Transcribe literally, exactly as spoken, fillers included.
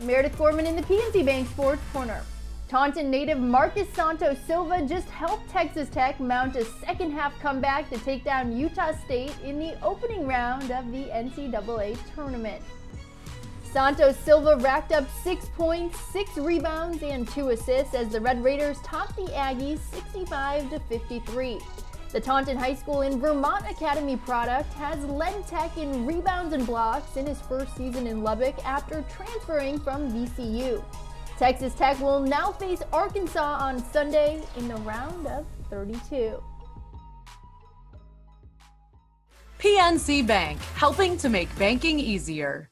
Meredith Foreman in the P N C Bank Sports Corner. Taunton native Marcus Santos Silva just helped Texas Tech mount a second-half comeback to take down Utah State in the opening round of the N C double A Tournament. Santos Silva racked up six points, six rebounds, and two assists as the Red Raiders topped the Aggies sixty-five to fifty-three. The Taunton High School and Vermont Academy product has led Tech in rebounds and blocks in his first season in Lubbock after transferring from V C U. Texas Tech will now face Arkansas on Sunday in the round of thirty-two. P N C Bank, helping to make banking easier.